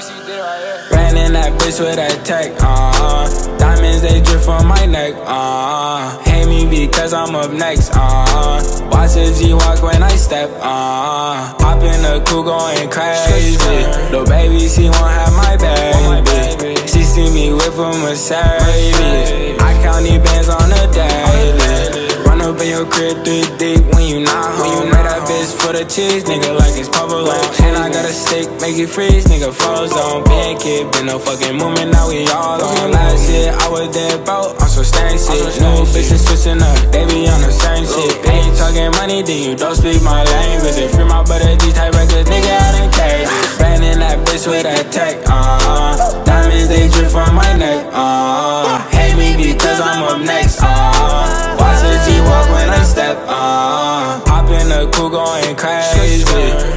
Ran in that bitch with that tech, diamonds they drip from my neck, hate me because I'm up next, watch a G Walk when I step, hop in the coupe going crazy. Little baby, she won't have my baby. She see me whip a Mercedes. I count these bands on a daily. Run up in your crib 3 deep when you not home. Made that bitch for the cheese, nigga, like it's provolone. And I got a stick, make it freeze, nigga, froze on. Been kid, been no fucking movement, now we all on. Last year, I was dead broke, I'm so stank shit. New bitches switching up, they be on the same shit. Ain't talking money, then you don't speak my language. If free my brother, these type records, nigga, I done crazy. Ran in that bitch with that tech, diamonds, they drip from my neck, hate me because I'm up next, watch the G Walk when I step, hop in the coupe going crazy.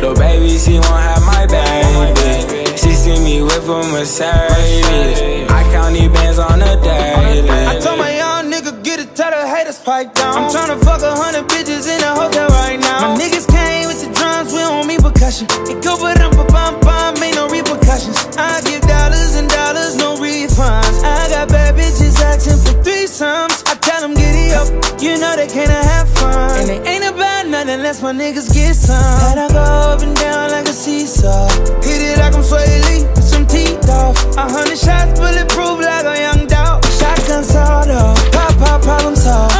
Little baby, she won't have my baby. She see me whip a Mercedes. I count these bands on a daily. I told my young nigga, get it, tell the haters pipe down. I'm tryna fuck 100 bitches in a hotel right now. My niggas came with the drums, we don't need percussion. It go but I'm a bomb bomb, ain't no repercussions. I give dollars and dollars, no refunds. I got bad bitches asking for threesomes. I tell them giddy up, you know they can't have fun. And they ain't about nothing unless my niggas get some. Let I go up and down like a seesaw. Hit it like I'm Sway Lee, with some teeth off. 100 shots, bulletproof like a young dog. Shotgun sawed off, pop pop problem solved.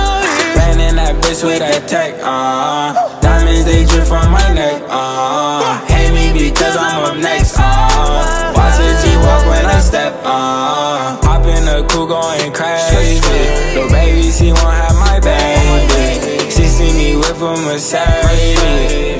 Ran in that bitch with that tech, diamonds they drip from my neck, hate me because I'm up next, watch the G Walk when I step, hop in the coupe going crazy. Little baby, she won't have my baby. She see me whip a Mercedes.